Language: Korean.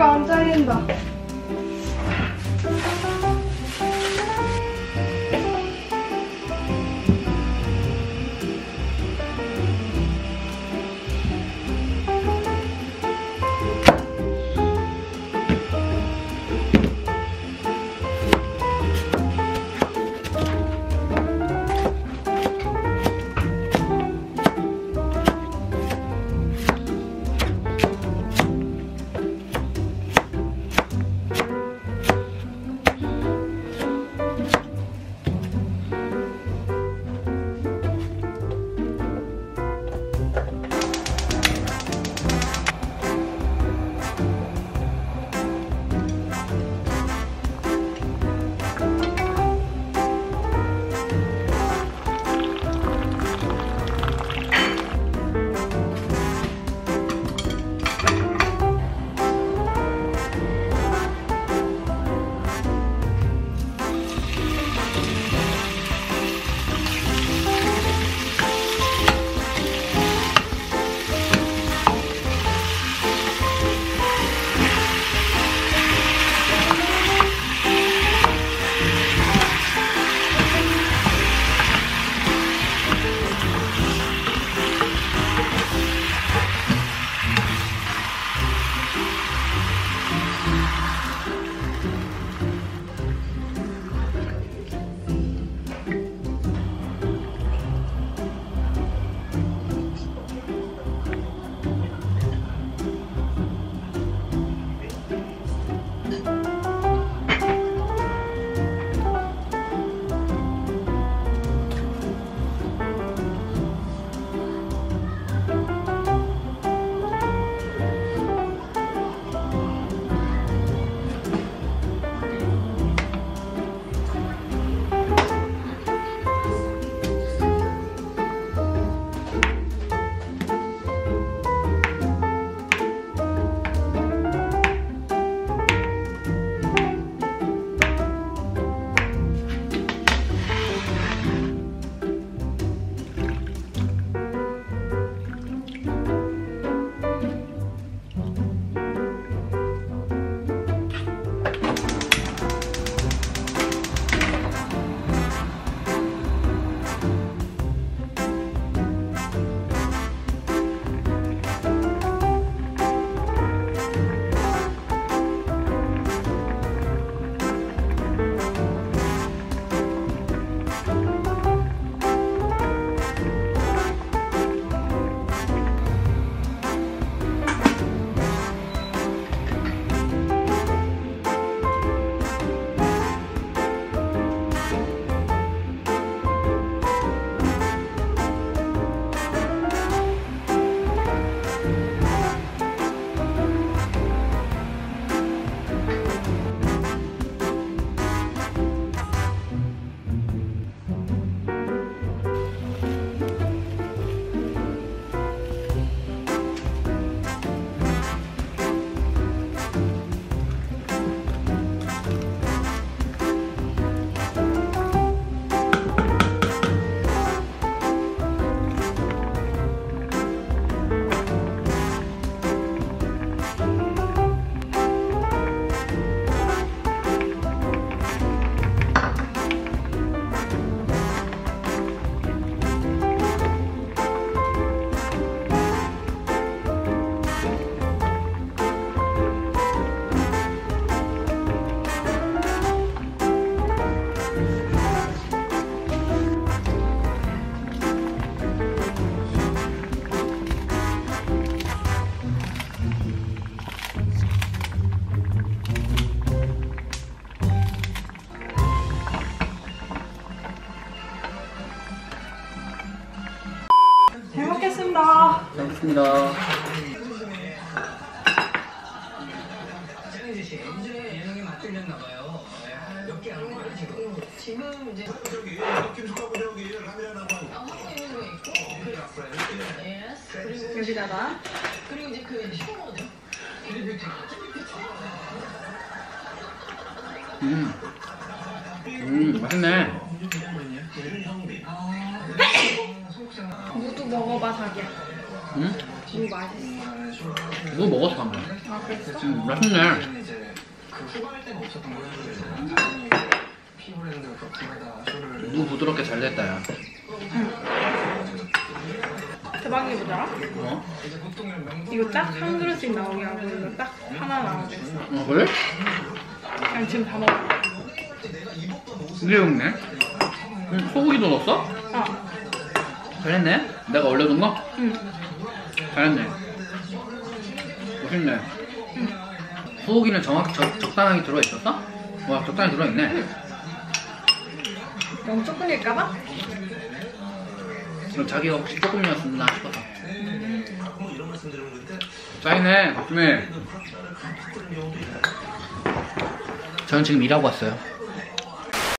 고가 안 잘린다. 감사합니다. 전희진 씨, 언제 예능에 맞들렸나 봐요. 몇 개 안 걸려 지금. 지금 이제 저기 김숙하고 저기 라미라나고. 이거 있고. 예. 그리고 여기다가 그리고 이제 그 식어거든. 맛있네. 무도 먹어봐 자기야. 응? 무 맛있어. 뭐 먹었어 방금? 맛있네. 무 부드럽게 잘 됐다 야. 대박이 뭐더라? 어? 이거 딱 한 그릇씩 나오게 하고 이거 딱 하나 나오게 했어. 어 그래? 그냥 지금 다 먹어. 이게 없네. 소고기도 넣었어? 어. 잘했네? 내가 올려둔 거? 응. 잘했네. 맛있네. 응. 소고기는 정확히 적당하게 들어있었어? 와 적당히 들어있네. 응. 너무 조금일까봐? 그럼 자기가 혹시 조금이었나 싶어서. 짜이네. 조심해. 저는 지금 일하고 왔어요.